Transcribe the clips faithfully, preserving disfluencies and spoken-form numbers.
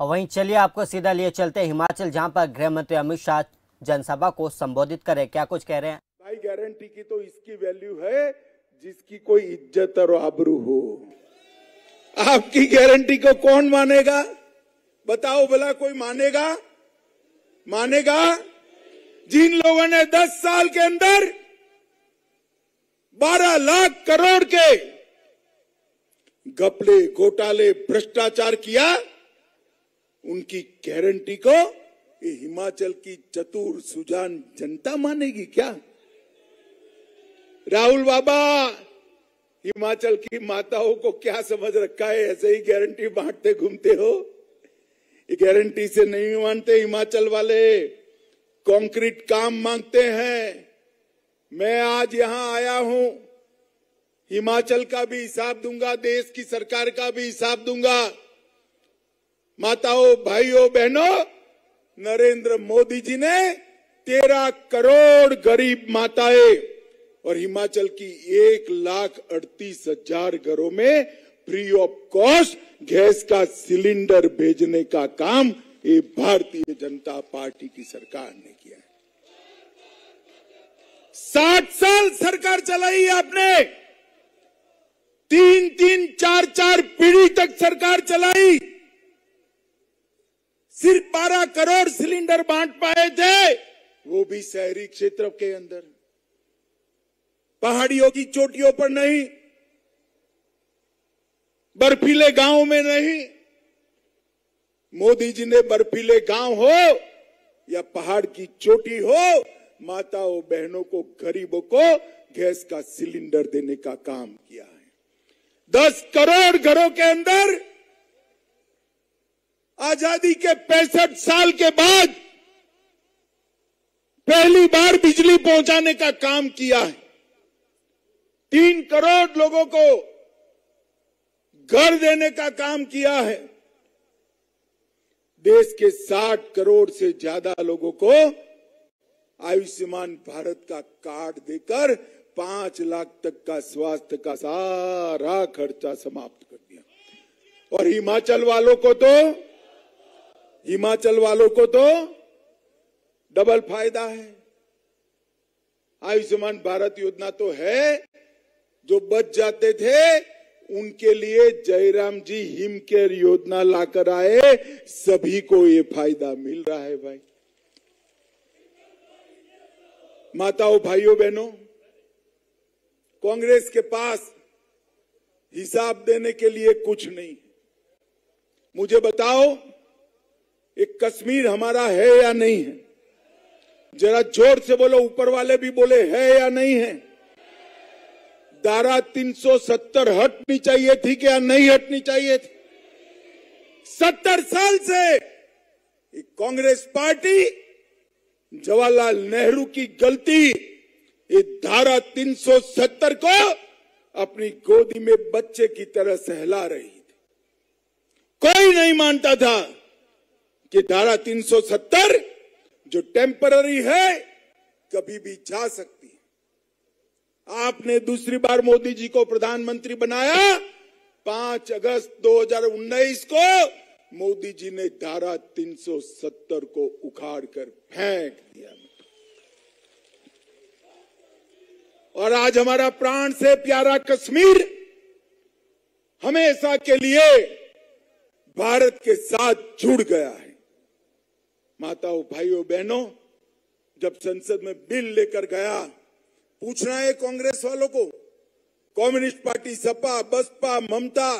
और वहीं चलिए आपको सीधा लिए चलते हैं हिमाचल, जहां पर गृह मंत्री अमित शाह जनसभा को संबोधित करें। क्या कुछ कह रहे हैं? भाई गारंटी की तो इसकी वैल्यू है जिसकी कोई इज्जत और आबरू हो। आपकी गारंटी को कौन मानेगा, बताओ भला? कोई मानेगा? मानेगा? जिन लोगों ने दस साल के अंदर बारह लाख करोड़ के घपले, घोटाले, भ्रष्टाचार किया, उनकी गारंटी को ये हिमाचल की चतुर सुजान जनता मानेगी क्या? राहुल बाबा, हिमाचल की माताओं को क्या समझ रखा है? ऐसे ही गारंटी बांटते घूमते हो। गारंटी से नहीं मानते हिमाचल वाले, कंक्रीट काम मांगते हैं। मैं आज यहां आया हूं, हिमाचल का भी हिसाब दूंगा, देश की सरकार का भी हिसाब दूंगा। माताओं, भाइयों, बहनों, नरेंद्र मोदी जी ने तेरह करोड़ गरीब माताएं और हिमाचल की एक लाख अड़तीस हजार घरों में फ्री ऑफ कॉस्ट गैस का सिलेंडर भेजने का काम ये भारतीय जनता पार्टी की सरकार ने किया है। साठ साल सरकार चलाई आपने, तीन तीन चार चार पीढ़ी तक सरकार चलाई, सिर्फ बारह करोड़ सिलेंडर बांट पाए थे, वो भी शहरी क्षेत्र के अंदर, पहाड़ियों की चोटियों पर नहीं, बर्फीले गांव में नहीं। मोदी जी ने बर्फीले गांव हो या पहाड़ की चोटी हो, माताओं, बहनों को, गरीबों को गैस का सिलेंडर देने का काम किया है। दस करोड़ घरों के अंदर आजादी के पैंसठ साल के बाद पहली बार बिजली पहुंचाने का काम किया है। तीन करोड़ लोगों को घर देने का काम किया है। देश के साठ करोड़ से ज्यादा लोगों को आयुष्मान भारत का कार्ड देकर पांच लाख तक का स्वास्थ्य का सारा खर्चा समाप्त कर दिया। और हिमाचल वालों को तो हिमाचल वालों को तो डबल फायदा है। आयुष्मान भारत योजना तो है, जो बच जाते थे उनके लिए जयराम जी हिम केयर योजना लाकर आए, सभी को ये फायदा मिल रहा है। भाई माताओं, भाइयों, बहनों, कांग्रेस के पास हिसाब देने के लिए कुछ नहीं। मुझे बताओ, एक कश्मीर हमारा है या नहीं है? जरा जोर से बोलो, ऊपर वाले भी बोले है या नहीं है? धारा तीन सौ सत्तर हटनी चाहिए थी क्या? नहीं हटनी चाहिए थी। सत्तर साल से कांग्रेस पार्टी जवाहरलाल नेहरू की गलती ये धारा तीन सौ सत्तर को अपनी गोदी में बच्चे की तरह सहला रही थी। कोई नहीं मानता था कि धारा तीन सौ सत्तर जो टेम्पररी है कभी भी जा सकती है। आपने दूसरी बार मोदी जी को प्रधानमंत्री बनाया। पांच अगस्त दो हजार उन्नीस को मोदी जी ने धारा तीन सौ सत्तर को उखाड़ कर फेंक दिया। और आज हमारा प्राण से प्यारा कश्मीर हमेशा के लिए भारत के साथ जुड़ गया है। माताओं, भाइयों, बहनों, जब संसद में बिल लेकर गया, पूछना है कांग्रेस वालों को, कम्युनिस्ट पार्टी, सपा, बसपा, ममता,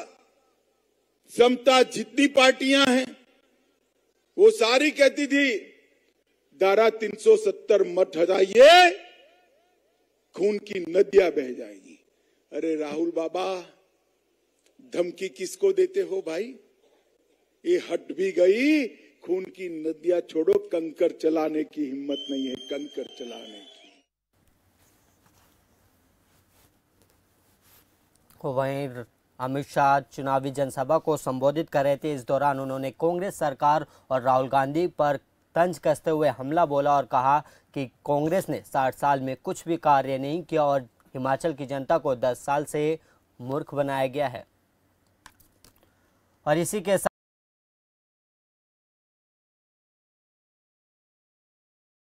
समता, जितनी पार्टियां हैं वो सारी कहती थी धारा तीन सौ सत्तर मत हटाइए, खून की नदियां बह जाएगी। अरे राहुल बाबा, धमकी किसको देते हो भाई? ये हट भी गई, खून की नदियां छोड़ो, कंकर चलाने की हिम्मत नहीं है, कंकर चलाने की। वहीं अमित शाह चुनावी जनसभा को संबोधित कर रहे थे। इस दौरान उन्होंने कांग्रेस सरकार और राहुल गांधी पर तंज कसते हुए हमला बोला और कहा कि कांग्रेस ने साठ साल में कुछ भी कार्य नहीं किया और हिमाचल की जनता को दस साल से मूर्ख बनाया गया है। और इसी के साथ